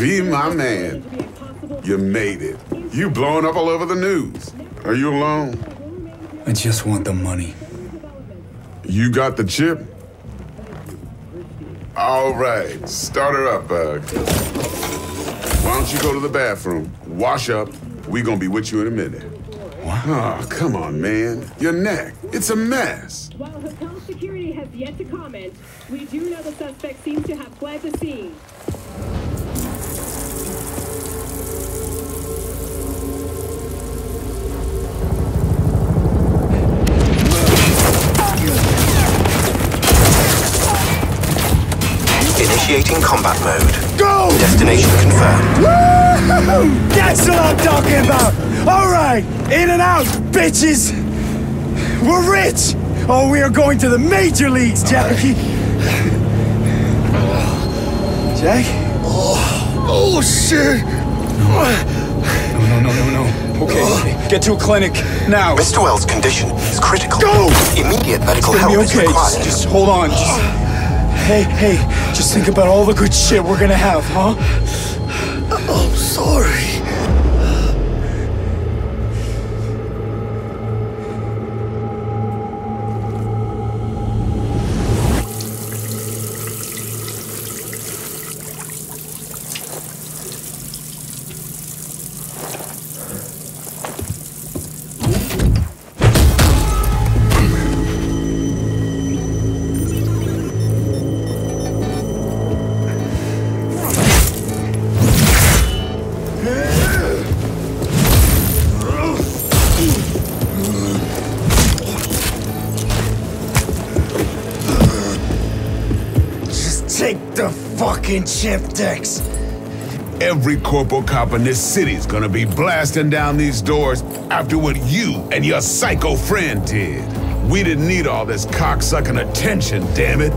V, my man, you made it. You blowing up all over the news. Are you alone? I just want the money. You got the chip? All right, start her up, Bug. Why don't you go to the bathroom, wash up, we gonna be with you in a minute. What? Oh, come on, man. Your neck, it's a mess. While hotel security has yet to comment, we do know the suspect seems to have fled the scene. Initiating combat mode. Go! Destination confirmed. Woo-hoo! That's what I'm talking about! Alright! In and out, bitches! We're rich! Oh, we are going to the major leagues, Jackie! Jack? Oh, shit! No. Okay, get to a clinic, now! Mr. Wells' condition is critical. Go! Immediate medical help is required. Just hold on, Hey, just think about all the good shit we're gonna have, huh? I'm sorry. Chip Dex. Every corporal cop in this city's gonna be blasting down these doors after what you and your psycho friend did. We didn't need all this cocksucking attention, damn it.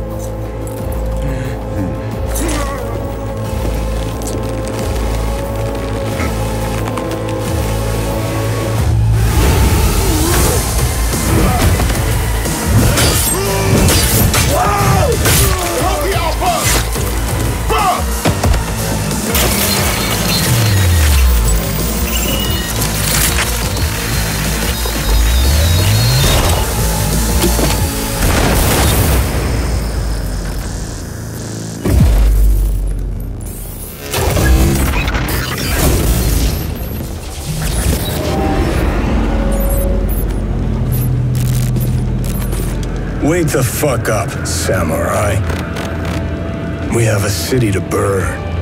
Wake the fuck up, samurai. We have a city to burn.